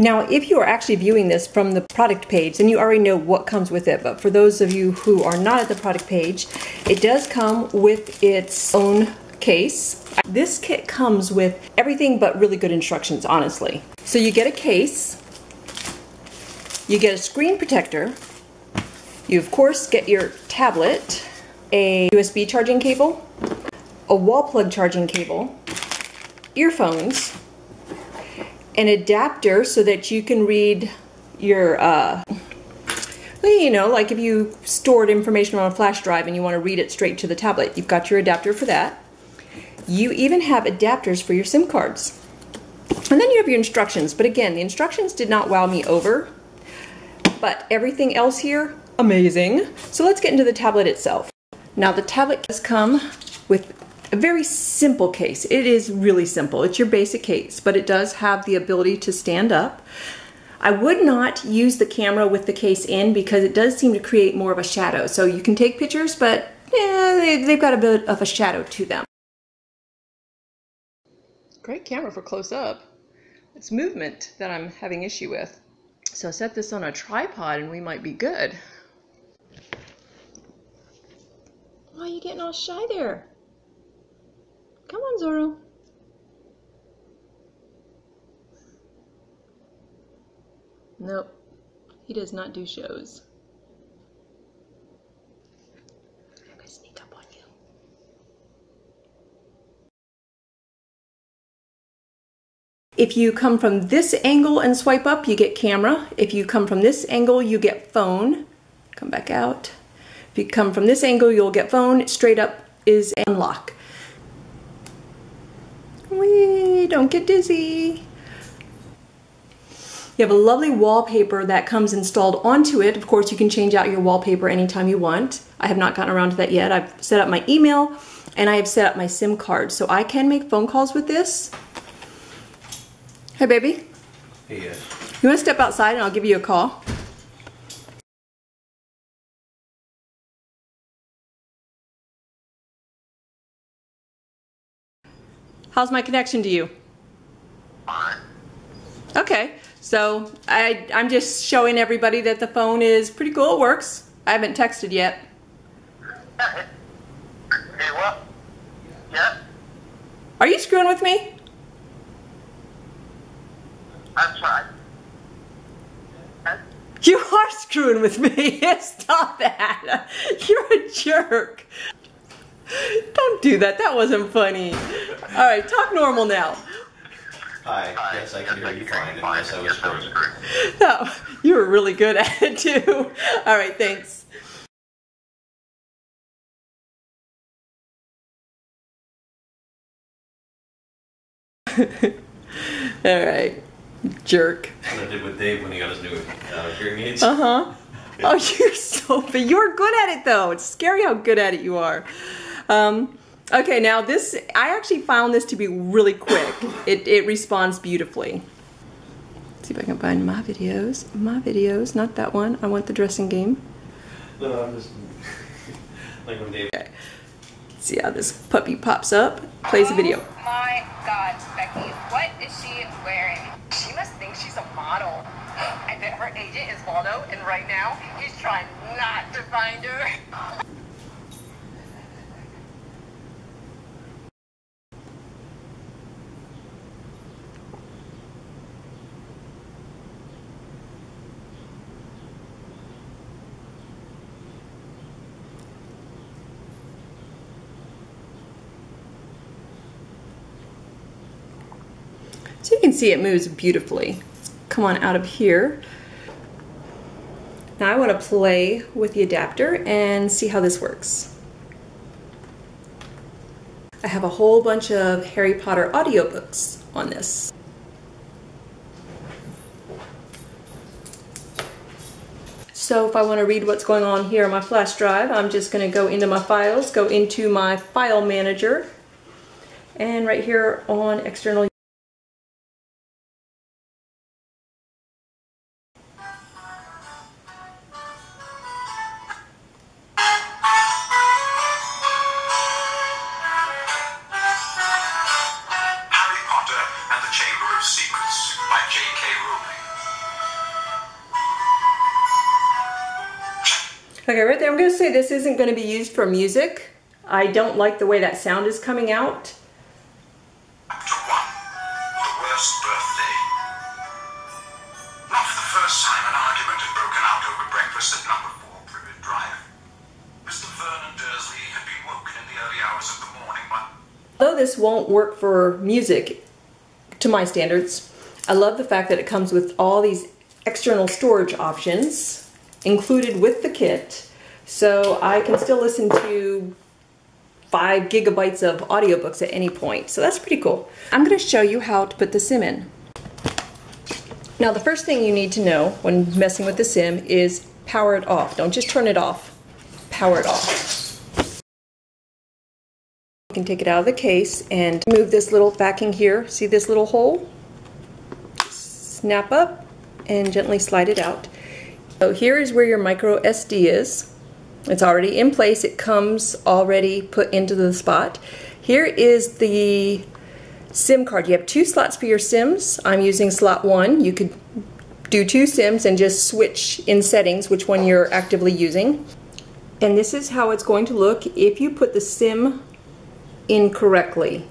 Now, if you are actually viewing this from the product page, then you already know what comes with it. But for those of you who are not at the product page, it does come with its own case. This kit comes with everything but really good instructions, honestly. So you get a case, you get a screen protector, you of course get your tablet, a USB charging cable, a wall plug charging cable, earphones, an adapter so that you can read your, you know, like if you stored information on a flash drive and you want to read it straight to the tablet, you've got your adapter for that. You even have adapters for your SIM cards. And then you have your instructions, but again, the instructions did not wow me over, but everything else here, amazing. So let's get into the tablet itself. Now the tablet does come with a very simple case. It is really simple. It's your basic case, but it does have the ability to stand up. I would not use the camera with the case in because it does seem to create more of a shadow. So you can take pictures, but they've got a bit of a shadow to them. Great camera for close up. It's movement that I'm having issue with. So set this on a tripod and we might be good. Why are you getting all shy there? Come on, Zorro. Nope, he does not do shows. I'm gonna sneak up on you. If you come from this angle and swipe up, you get camera. If you come from this angle, you get phone. Come back out. If you come from this angle, you'll get phone. Straight up is unlock. Whee, don't get dizzy. You have a lovely wallpaper that comes installed onto it. Of course, you can change out your wallpaper anytime you want. I have not gotten around to that yet. I've set up my email and I have set up my SIM card, so I can make phone calls with this. Hey, baby. Hey, yes. You want to step outside and I'll give you a call? How's my connection to you? Okay, so I'm just showing everybody that the phone is pretty cool, it works. I haven't texted yet. Hey, what? Yeah? Are you screwing with me? I'm sorry. You are screwing with me, stop that. You're a jerk. Don't do that. That wasn't funny. All right, talk normal now. Hi. Yes, I can hear you fine. Yes, I was frozen. No, you were really good at it too. All right, thanks. All right, jerk. That's what I did with Dave when he got his new hearing aids. Uh-huh. Oh, you're so bad. You're good at it though. It's scary how good at it you are. Okay, now this, I actually found this to be really quick. It responds beautifully. Let's see if I can find my videos. My videos, not that one. I want the dressing game. No, I'm just, like when Dave. Okay. See how this puppy pops up, plays a video. Oh my God, Becky, what is she wearing? She must think she's a model. I bet her agent is Waldo, and right now, he's trying not to find her. So you can see it moves beautifully. Come on out of here. Now I want to play with the adapter and see how this works. I have a whole bunch of Harry Potter audiobooks on this. So if I want to read what's going on here on my flash drive, I'm just going to go into my files, go into my file manager, and right here on external. Chamber of Secrets by J.K. Rowling. Okay, right there, I'm gonna say this isn't gonna be used for music. I don't like the way that sound is coming out. Chapter 1, The Worst Birthday. Not for the first time an argument had broken out over breakfast at number 4 Privet Drive. Mr. Vernon Dursley had been woken in the early hours of the morning by... Although this won't work for music, to my standards, I love the fact that it comes with all these external storage options included with the kit, so I can still listen to 5 gigabytes of audiobooks at any point. So that's pretty cool. I'm going to show you how to put the SIM in. Now the first thing you need to know when messing with the SIM is power it off. Don't just turn it off. Power it off. You can take it out of the case and move this little backing here. See this little hole? Snap up and gently slide it out. So here is where your micro SD is. It's already in place. It comes already put into the spot. Here is the SIM card. You have 2 slots for your SIMs. I'm using slot 1. You could do 2 SIMs and just switch in settings which one you're actively using. And this is how it's going to look if you put the SIM in correctly.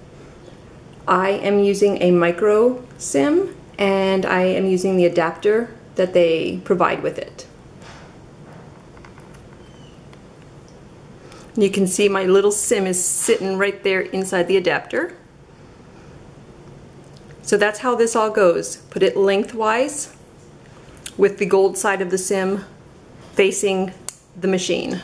I am using a micro SIM and I am using the adapter that they provide with it. You can see my little SIM is sitting right there inside the adapter. So that's how this all goes. Put it lengthwise with the gold side of the SIM facing the machine.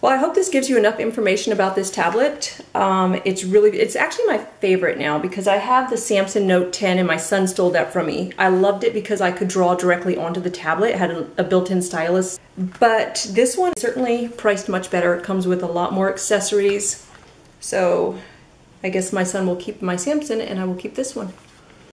Well, I hope this gives you enough information about this tablet. It's actually my favorite now because I have the Samsung Note 10 and my son stole that from me. I loved it because I could draw directly onto the tablet. It had a built-in stylus. But this one certainly priced much better. It comes with a lot more accessories. So I guess my son will keep my Samsung and I will keep this one.